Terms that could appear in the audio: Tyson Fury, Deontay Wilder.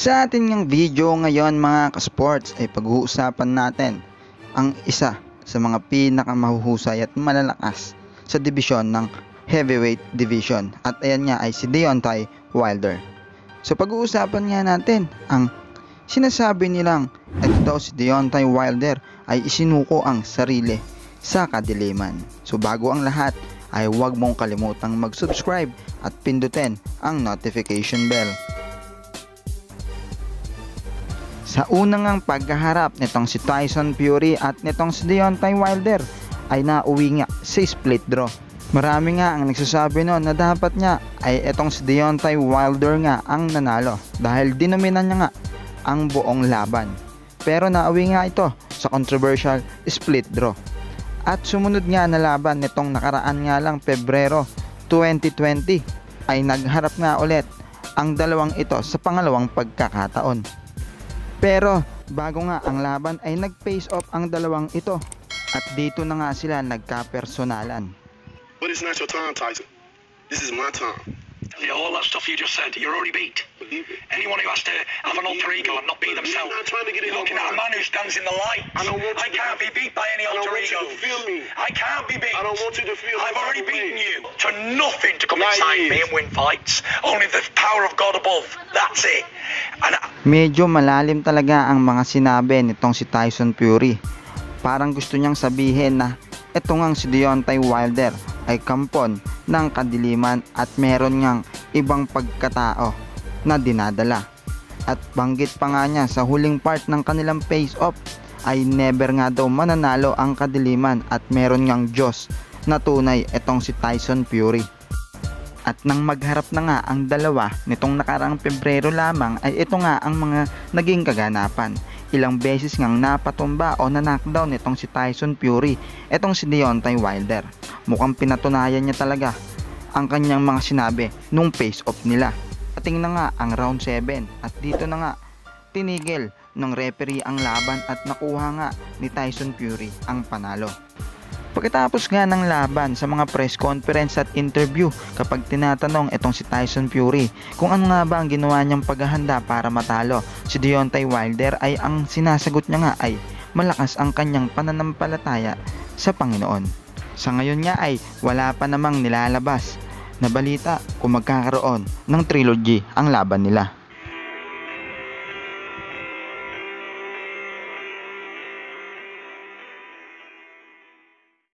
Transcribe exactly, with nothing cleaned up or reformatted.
Sa atin ng video ngayon mga ka-sports ay pag-uusapan natin ang isa sa mga pinakamahuhusay at malalakas sa dibisyon ng heavyweight division. At ayan nga ay si Deontay Wilder. So pag-uusapan nga natin ang sinasabi nilang ito daw si Deontay Wilder ay isinuko ang sarili sa kadiliman. So bago ang lahat ay huwag mong kalimutang mag-subscribe at pindutin ang notification bell. Sa unang ang pagkaharap nitong si Tyson Fury at nitong si Deontay Wilder ay nauwi nga sa split draw. Marami nga ang nagsasabi noon na dapat nga ay itong si Deontay Wilder nga ang nanalo dahil dinominan niya nga ang buong laban. Pero nauwi nga ito sa controversial split draw. At sumunod nga na laban nitong nakaraan nga lang Pebrero twenty twenty ay nagharap nga ulit ang dalawang ito sa pangalawang pagkakataon. Pero bago nga ang laban ay nag-face off ang dalawang ito at dito na nga sila nagkapersonalan. But it's not your time, Tyson. This is my time. Yeah, all that stuff you just said, you're already beat. Anyone who has to have an alter ego and not be themselves, you're looking at a man who stands in the light. I can't be beat by any alter ego. I can't be beat. I've already beaten you. To nothing to come inside me and win fights. Only the power of God above. That's it. Medyo malalim talaga ang mga sinabi nitong si Tyson Fury. Parang gusto niyang sabihin na ito ngang si Deontay Wilder ay kampon ng kadiliman at meron ngang ibang pagkatao na dinadala. At banggit pa nga niya sa huling part ng kanilang face-off ay never nga daw mananalo ang kadiliman at meron ngang Diyos na tunay itong si Tyson Fury. At nang magharap na nga ang dalawa nitong nakaraang Pebrero lamang ay ito nga ang mga naging kaganapan. Ilang beses ngang napatumba o na-knockdown nitong si Tyson Fury itong si Deontay Wilder. Mukhang pinatunayan niya talaga ang kanyang mga sinabi nung face-off nila. Ating na nga ang round seven at dito na nga tinigil ng referee ang laban at nakuha nga ni Tyson Fury ang panalo. Pagkatapos nga ng laban sa mga press conference at interview kapag tinatanong itong si Tyson Fury kung ano nga ba ang ginawa niyang paghahanda para matalo si Deontay Wilder ay ang sinasagot niya nga ay malakas ang kanyang pananampalataya sa Panginoon. Sa ngayon nga ay wala pa namang nilalabas na balita kung magkakaroon ng trilogy ang laban nila.